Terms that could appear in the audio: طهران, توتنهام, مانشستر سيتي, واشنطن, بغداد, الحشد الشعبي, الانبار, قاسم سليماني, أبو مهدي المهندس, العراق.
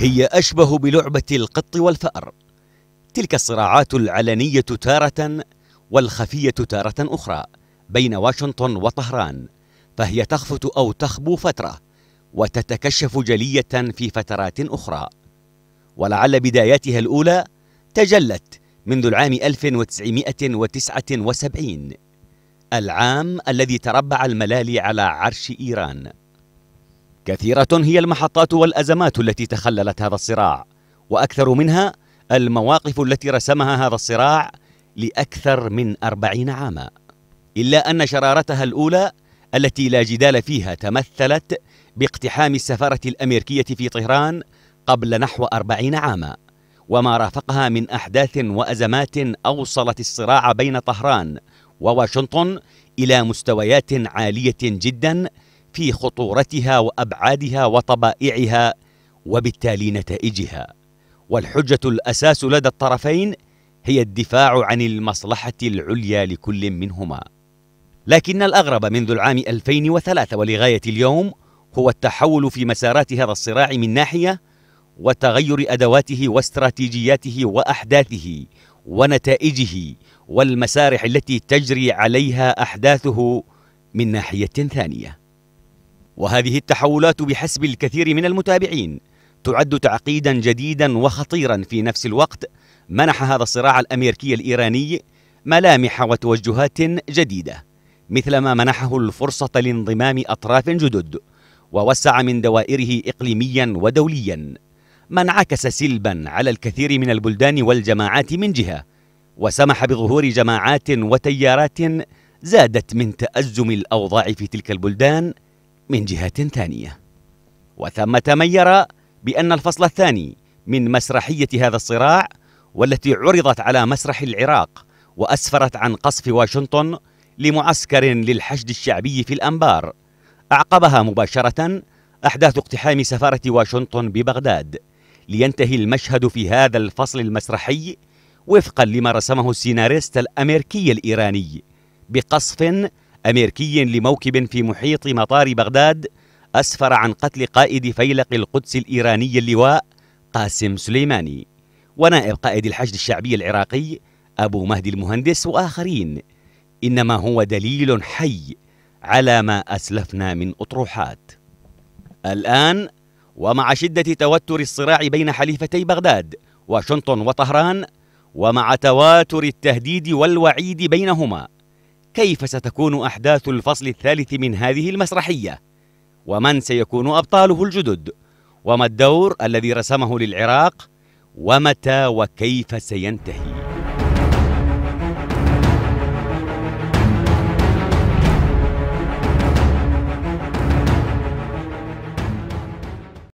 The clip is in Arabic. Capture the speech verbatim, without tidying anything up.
هي أشبه بلعبة القط والفأر، تلك الصراعات العلنية تارة والخفية تارة أخرى بين واشنطن وطهران، فهي تخفت أو تخبو فترة وتتكشف جلية في فترات أخرى، ولعل بداياتها الأولى تجلت منذ العام ألف وتسعمائة وتسعة وسبعين، العام الذي تربع الملالي على عرش إيران. كثيرة هي المحطات والأزمات التي تخللت هذا الصراع، وأكثر منها المواقف التي رسمها هذا الصراع لأكثر من أربعين عاما، إلا أن شرارتها الأولى التي لا جدال فيها تمثلت باقتحام السفارة الأمريكية في طهران قبل نحو أربعين عاما، وما رافقها من أحداث وأزمات أوصلت الصراع بين طهران وواشنطن إلى مستويات عالية جدا في خطورتها وأبعادها وطبائعها وبالتالي نتائجها. والحجة الأساس لدى الطرفين هي الدفاع عن المصلحة العليا لكل منهما. لكن الأغرب منذ العام ألفين وثلاثة ولغاية اليوم هو التحول في مسارات هذا الصراع من ناحية، وتغير أدواته واستراتيجياته وأحداثه ونتائجه والمسارح التي تجري عليها أحداثه من ناحية ثانية. وهذه التحولات بحسب الكثير من المتابعين تعد تعقيدا جديدا وخطيرا في نفس الوقت، منح هذا الصراع الأمريكي الإيراني ملامح وتوجهات جديدة، مثلما منحه الفرصة لانضمام أطراف جدد، ووسع من دوائره إقليميا ودوليا، ما انعكس سلبا على الكثير من البلدان والجماعات من جهة، وسمح بظهور جماعات وتيارات زادت من تأزم الأوضاع في تلك البلدان من جهة ثانية. وثمة من يرى بأن الفصل الثاني من مسرحية هذا الصراع، والتي عرضت على مسرح العراق وأسفرت عن قصف واشنطن لمعسكر للحشد الشعبي في الانبار، أعقبها مباشرة أحداث اقتحام سفارة واشنطن ببغداد، لينتهي المشهد في هذا الفصل المسرحي وفقا لما رسمه السيناريست الأمريكي الإيراني بقصف أمريكي لموكب في محيط مطار بغداد أسفر عن قتل قائد فيلق القدس الإيراني اللواء قاسم سليماني، ونائب قائد الحشد الشعبي العراقي أبو مهدي المهندس وآخرين، إنما هو دليل حي على ما أسلفنا من أطروحات. الآن ومع شدة توتر الصراع بين حليفتي بغداد واشنطن وطهران، ومع تواتر التهديد والوعيد بينهما، كيف ستكون أحداث الفصل الثالث من هذه المسرحية؟ ومن سيكون أبطاله الجدد؟ وما الدور الذي رسمه للعراق؟ ومتى وكيف سينتهي؟